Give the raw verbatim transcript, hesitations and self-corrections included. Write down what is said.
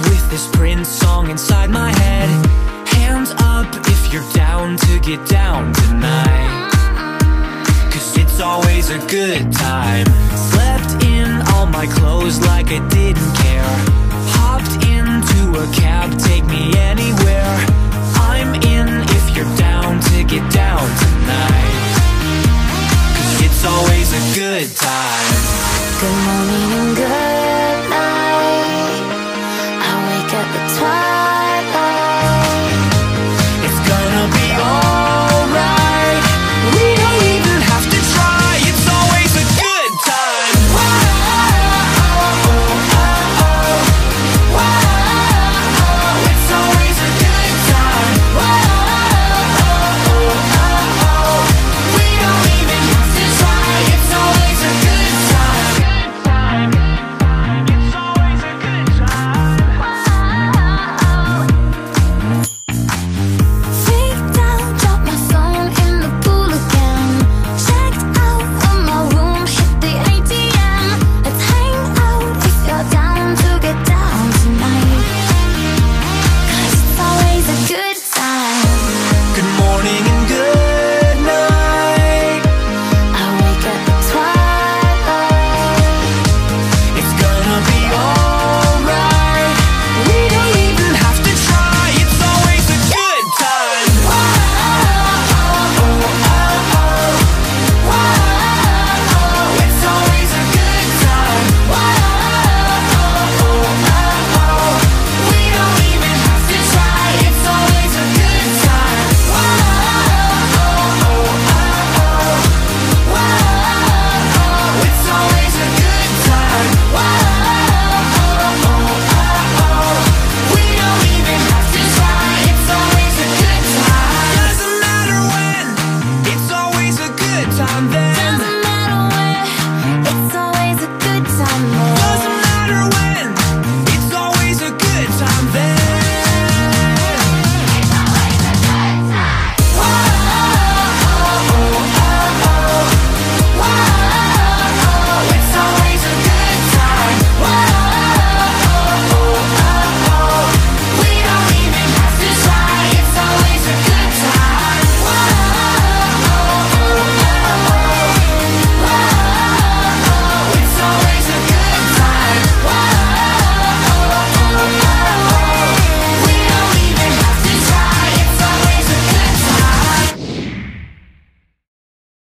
with this Prince song inside my head. Hands up if you're down to get down tonight, 'cause it's always a good time. Slept in all my clothes like I didn't care. Hopped into a cab, take me anywhere. I'm in if you're down to get down tonight, 'cause it's always a good time. Good morning.